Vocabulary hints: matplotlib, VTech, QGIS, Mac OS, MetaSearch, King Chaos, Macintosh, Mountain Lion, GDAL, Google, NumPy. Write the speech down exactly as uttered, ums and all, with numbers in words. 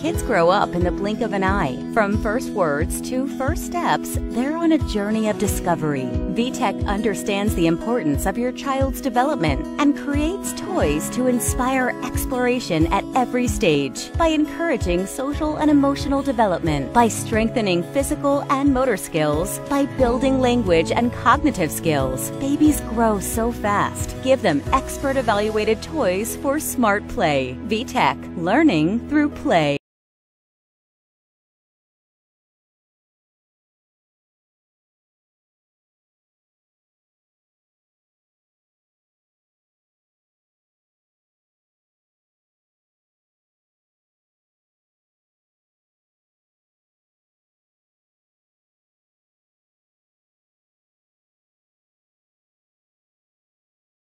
Kids grow up in the blink of an eye. From first words to first steps, they're on a journey of discovery. VTech understands the importance of your child's development and creates toys to inspire exploration at every stage by encouraging social and emotional development, by strengthening physical and motor skills, by building language and cognitive skills. Babies grow so fast. Give them expert-evaluated toys for smart play. VTech, learning through play.